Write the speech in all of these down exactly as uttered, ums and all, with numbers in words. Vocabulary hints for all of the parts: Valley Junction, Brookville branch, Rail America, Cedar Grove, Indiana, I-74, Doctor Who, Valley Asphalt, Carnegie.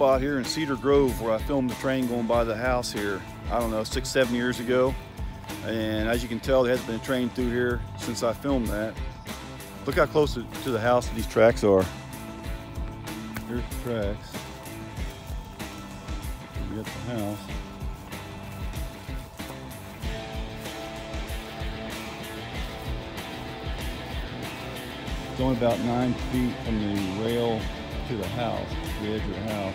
spot here in Cedar Grove where I filmed the train going by the house here, I don't know, six, seven years ago. And as you can tell, there hasn't been a train through here since I filmed that. Look how close to, to the house these tracks are. Here's the tracks. We got the house. It's only about nine feet from the rail to the house, the edge of the house.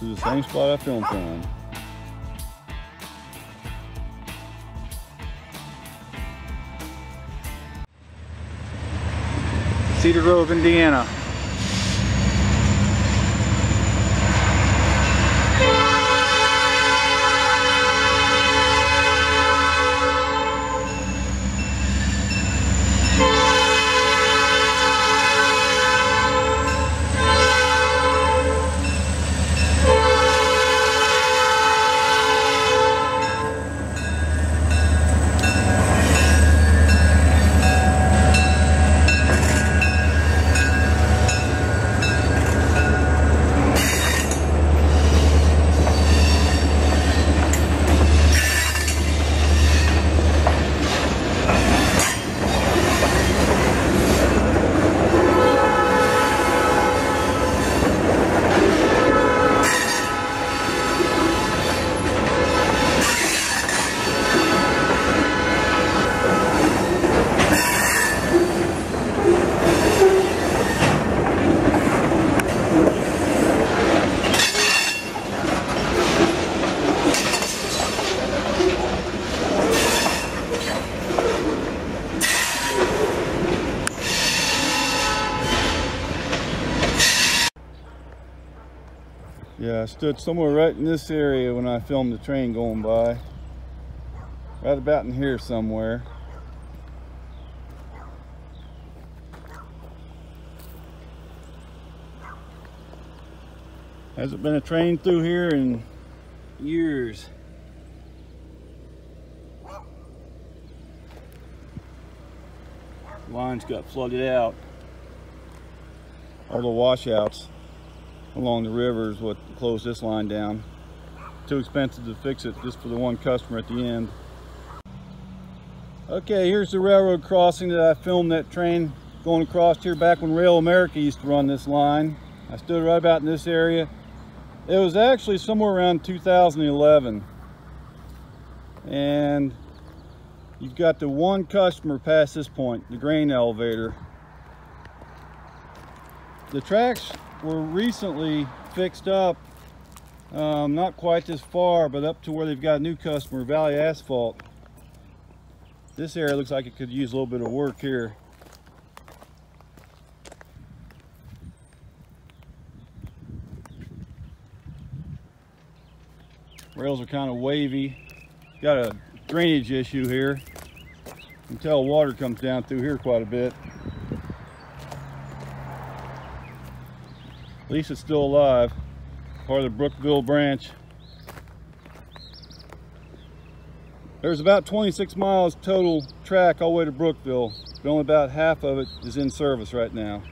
This is the same spot I filmed from. Cedar Grove, Indiana. Yeah, I stood somewhere right in this area when I filmed the train going by. Right about in here somewhere. Hasn't been a train through here in years. Lines got flooded out. All the washouts along the river is what closed this line down. Too expensive to fix it just for the one customer at the end. Okay, here's the railroad crossing that I filmed that train going across here back when Rail America used to run this line. I stood right about in this area. It was actually somewhere around two thousand eleven. And you've got the one customer past this point, the grain elevator. The tracks were recently fixed up, um, not quite this far, but up to where they've got a new customer, Valley Asphalt. This area looks like it could use a little bit of work here. Rails are kind of wavy. Got a drainage issue here. You can tell water comes down through here quite a bit. At least it's still alive, part of the Brookville branch. There's about twenty-six miles total track all the way to Brookville, but only about half of it is in service right now.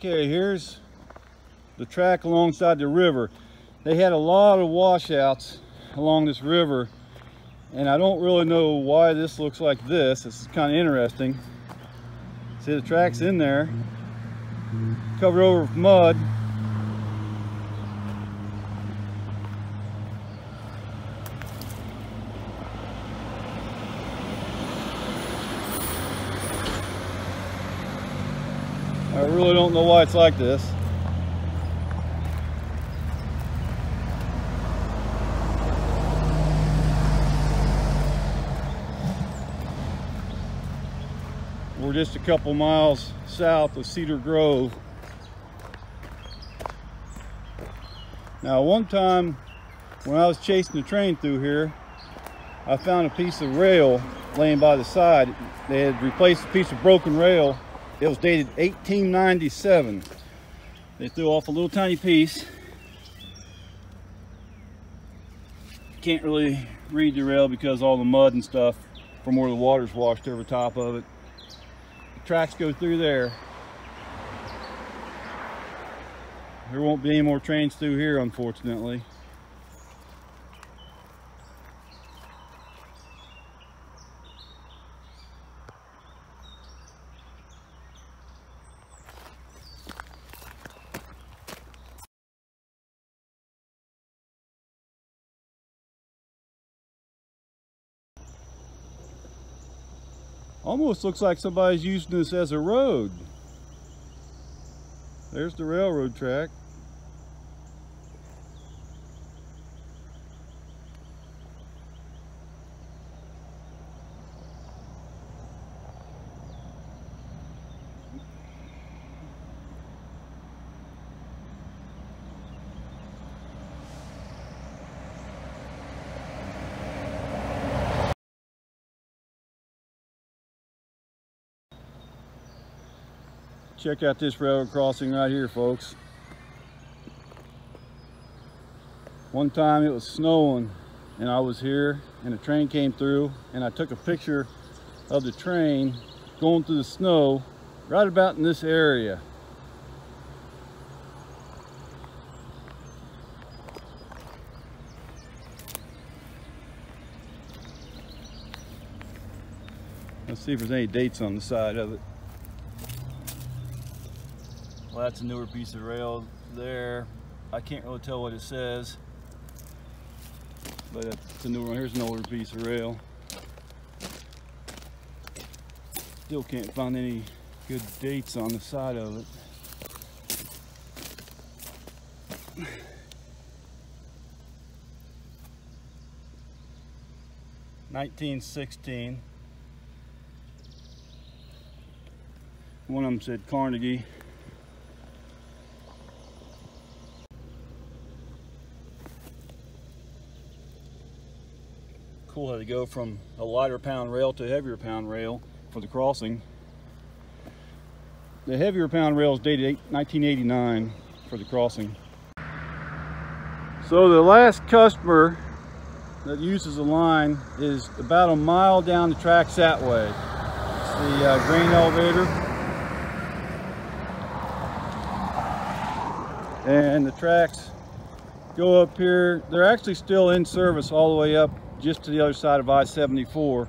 okay, here's the track alongside the river. They had a lot of washouts along this river, and I don't really know why this looks like this. It's kind of interesting. See, the track's in there, covered over with mud. I really don't know why it's like this. We're just a couple miles south of Cedar Grove. Now, one time when I was chasing the train through here, I found a piece of rail laying by the side. They had replaced a piece of broken rail. It was dated eighteen ninety-seven. They threw off a little tiny piece. Can't really read the rail because all the mud and stuff from where the water's washed over top of it. The tracks go through there. There won't be any more trains through here, unfortunately. Almost looks like somebody's using this as a road. There's the railroad track. Check out this railroad crossing right here, folks. One time it was snowing and I was here and a train came through, and I took a picture of the train going through the snow right about in this area. Let's see if there's any dates on the side of it. Well, that's a newer piece of rail there. I can't really tell what it says, but it's a newer one. Here's an older piece of rail. Still can't find any good dates on the side of it. nineteen sixteen. One of them said Carnegie. Cool how to go from a lighter pound rail to a heavier pound rail for the crossing. The heavier pound rail is dated nineteen eighty-nine for the crossing. So the last customer that uses the line is about a mile down the tracks that way. It's the uh, grain elevator. And the tracks go up here. They're actually still in service all the way up just to the other side of I seventy-four,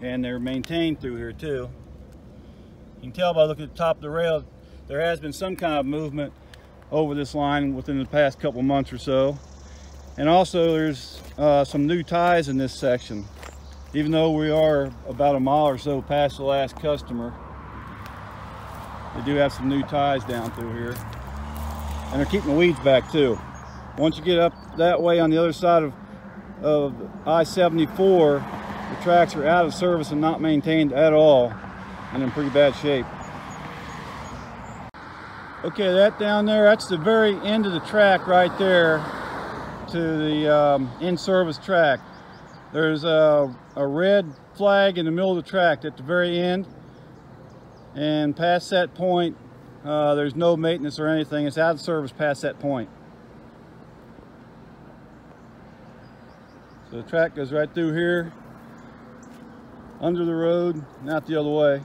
and they're maintained through here too. You can tell by looking at the top of the rail, there has been some kind of movement over this line within the past couple months or so. And also there's uh, some new ties in this section, even though we are about a mile or so past the last customer. They do have some new ties down through here, and they're keeping the weeds back too. Once you get up that way on the other side of of I seventy-four, the tracks are out of service and not maintained at all, and in pretty bad shape. Okay, that down there, that's the very end of the track right there, to the um, in-service track. There's a, a red flag in the middle of the track at the very end, and past that point uh, there's no maintenance or anything. It's out of service past that point. The track goes right through here, under the road, and out the other way.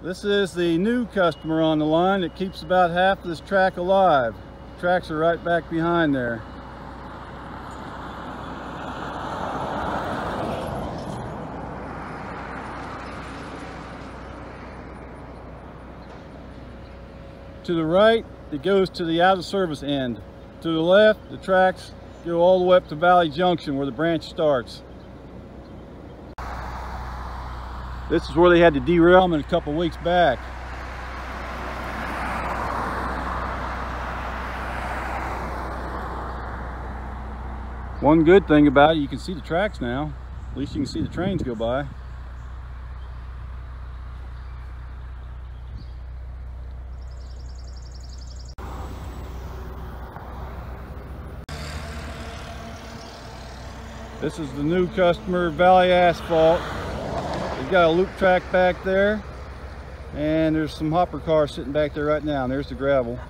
This is the new customer on the line that keeps about half of this track alive. The tracks are right back behind there. To the right, it goes to the out-of-service end. To the left, the tracks go all the way up to Valley Junction where the branch starts. This is where they had the derailment a couple weeks back. One good thing about it, you can see the tracks now. At least you can see the trains go by. This is the new customer, Valley Asphalt. They've got a loop track back there, and there's some hopper cars sitting back there right now, and there's the gravel.